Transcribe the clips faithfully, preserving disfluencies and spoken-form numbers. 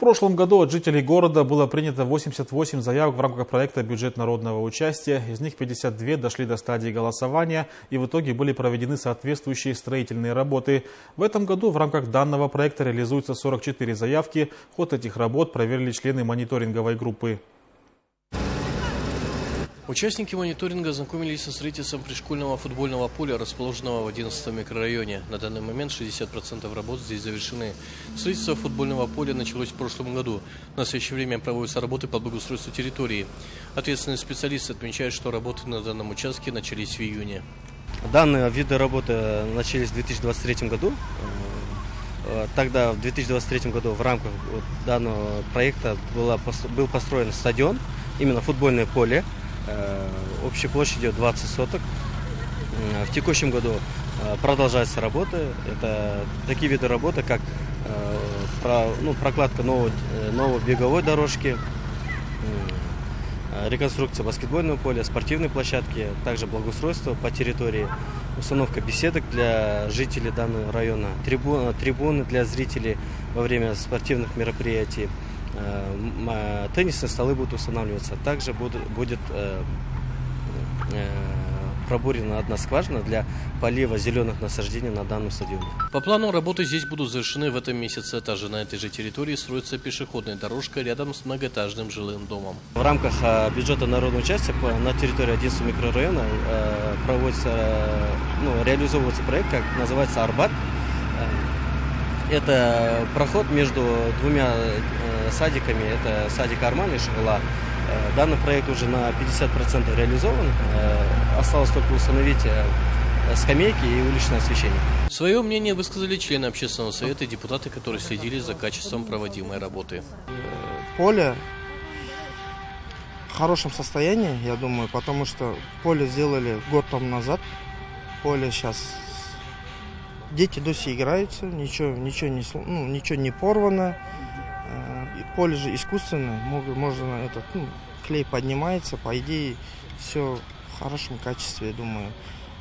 В прошлом году от жителей города было принято восемьдесят восемь заявок в рамках проекта «Бюджет народного участия». Из них пятьдесят две дошли до стадии голосования, и в итоге были проведены соответствующие строительные работы. В этом году в рамках данного проекта реализуются сорок четыре заявки. Ход этих работ проверили члены мониторинговой группы. Участники мониторинга ознакомились со строительством пришкольного футбольного поля, расположенного в одиннадцатом микрорайоне. На данный момент шестьдесят процентов работ здесь завершены. Строительство футбольного поля началось в прошлом году. В настоящее время проводятся работы по благоустройству территории. Ответственные специалисты отмечают, что работы на данном участке начались в июне. Данные виды работы начались в две тысячи двадцать третьем году. Тогда, в две тысячи двадцать третьем году, в рамках данного проекта был построен стадион, именно футбольное поле, общей площадью двадцать соток. В текущем году продолжаются работы. Это такие виды работы, как ну, прокладка новой, новой беговой дорожки, реконструкция баскетбольного поля, спортивной площадки, также благоустройство по территории, установка беседок для жителей данного района, трибуны, трибуны для зрителей во время спортивных мероприятий. Теннисные столы будут устанавливаться. Также будет, будет э, э, пробурена одна скважина для полива зеленых насаждений на данном стадионе. По плану работы здесь будут завершены в этом месяце. Также на этой же территории строится пешеходная дорожка рядом с многоэтажным жилым домом. В рамках бюджета народного участия на территории одиннадцатого микрорайона э, проводится, ну, реализовывается проект, как называется, «Арбат». Это проход между двумя садиками, это садик Арман и Шагала. Данный проект уже на пятьдесят процентов реализован, осталось только установить скамейки и уличное освещение. Свое мнение высказали члены общественного совета и депутаты, которые следили за качеством проводимой работы. Поле в хорошем состоянии, я думаю, потому что поле сделали год тому назад, поле сейчас... Дети до сих играются, ничего, ничего, не, ну, ничего не порвано, поле же искусственное, можно этот, ну, клей поднимается, по идее, все в хорошем качестве, я думаю.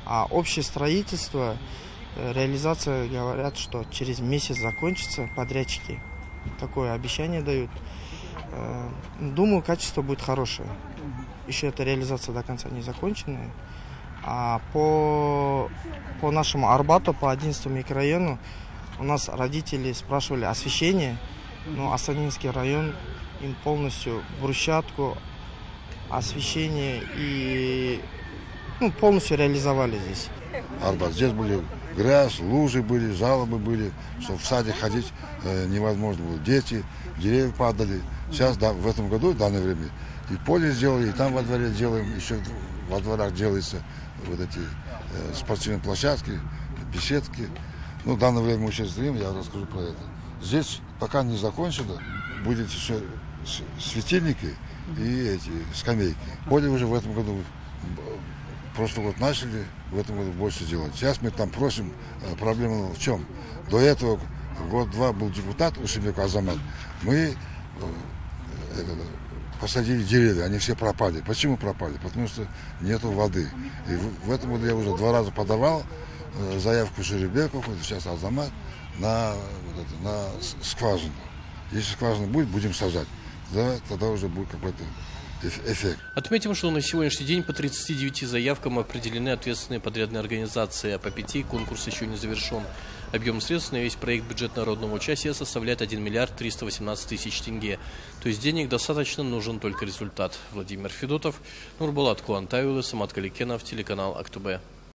А общее строительство, реализация, говорят, что через месяц закончится, подрядчики такое обещание дают. Думаю, качество будет хорошее. Еще эта реализация до конца не законченная. А по, по нашему Арбату, по одиннадцатому микрорайону, у нас родители спрашивали освещение, но Асанинский район им полностью брусчатку, освещение и ну, полностью реализовали здесь. Арбат. Здесь были грязь, лужи были, жалобы были, что в саде ходить э, невозможно было. Дети, деревья падали. Сейчас да, в этом году, в данное время, и поле сделали, и там во дворе делаем, еще во дворах делается. Вот эти э, спортивные площадки, беседки. Ну, в данное время мы сейчас стоим, я расскажу про это. Здесь пока не закончено, будут еще светильники и эти скамейки. Поле уже в этом году, в прошлый год начали, в этом году больше делать. Сейчас мы там просим, проблема в чем? До этого год-два был депутат Ушибек Азамат. Мы э, это, посадили деревья, они все пропали. Почему пропали? Потому что нету воды. И в, в этом году я уже два раза подавал э, заявку Ширебеков, сейчас Азамат, на, вот это, на скважину. Если скважина будет, будем сажать. Да, тогда уже будет какой-то эффект. Отметим, что на сегодняшний день по тридцати девяти заявкам определены ответственные подрядные организации, а по пяти конкурс еще не завершен. Объем средств на весь проект «Бюджет народного участия» составляет один миллиард триста восемнадцать тысяч тенге. То есть денег достаточно, нужен только результат. Владимир Федотов, Нурбулат Куантайлы, Самат Каликенов, телеканал Актобе.